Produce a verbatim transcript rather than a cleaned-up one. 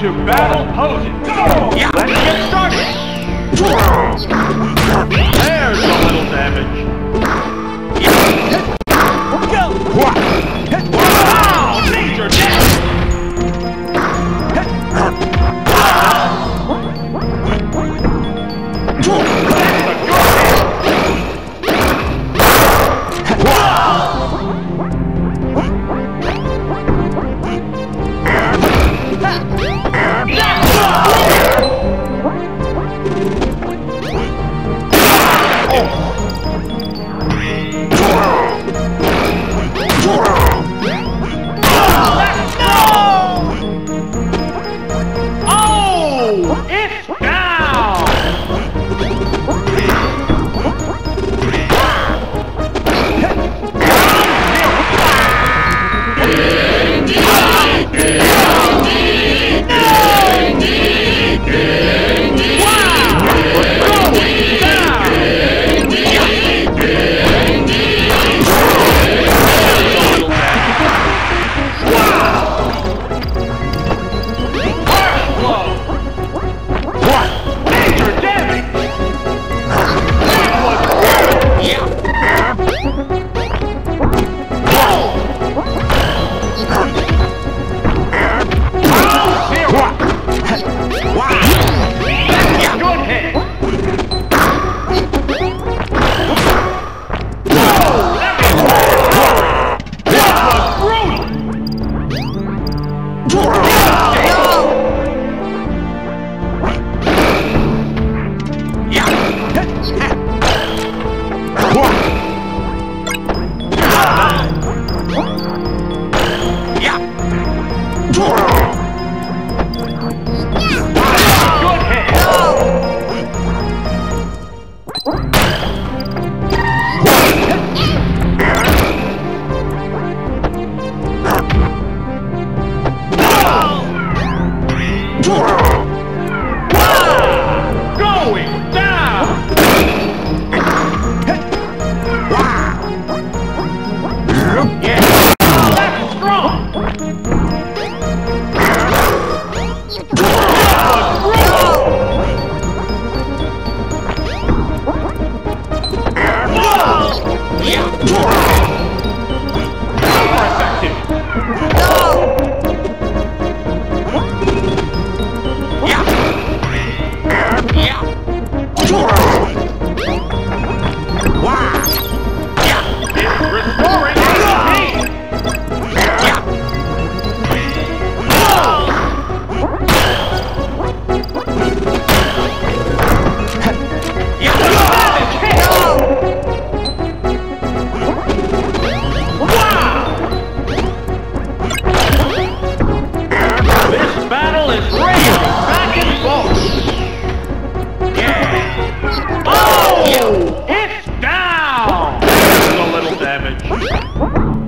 Choose your battle poses. Go! Yeah. Let's get started. There's a little damage. Yeah. Go! Wow! Major damage! It's down! A little damage.